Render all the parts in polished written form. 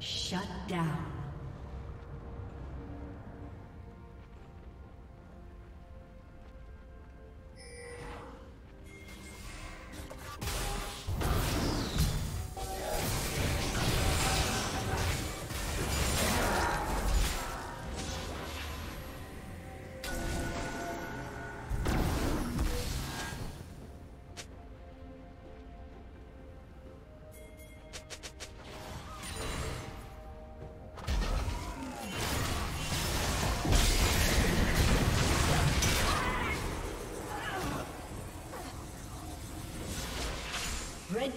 Shut down. Red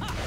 Ah!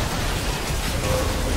Killing spree.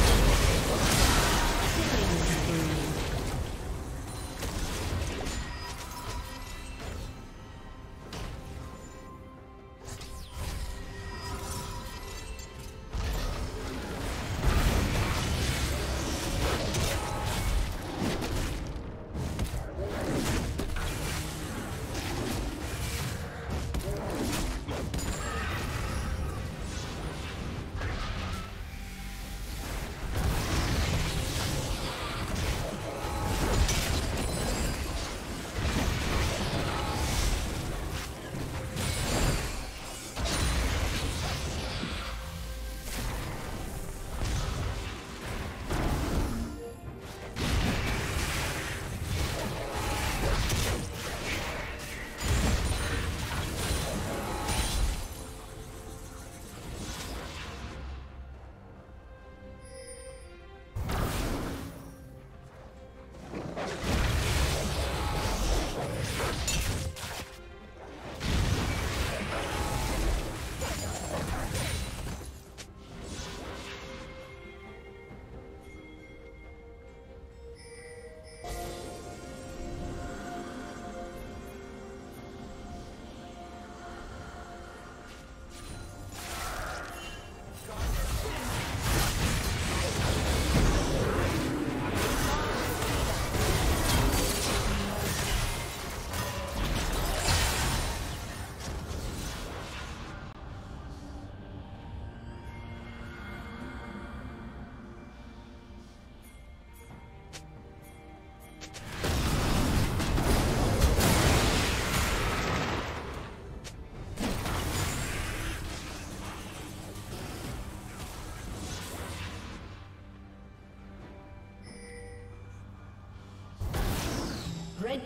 Red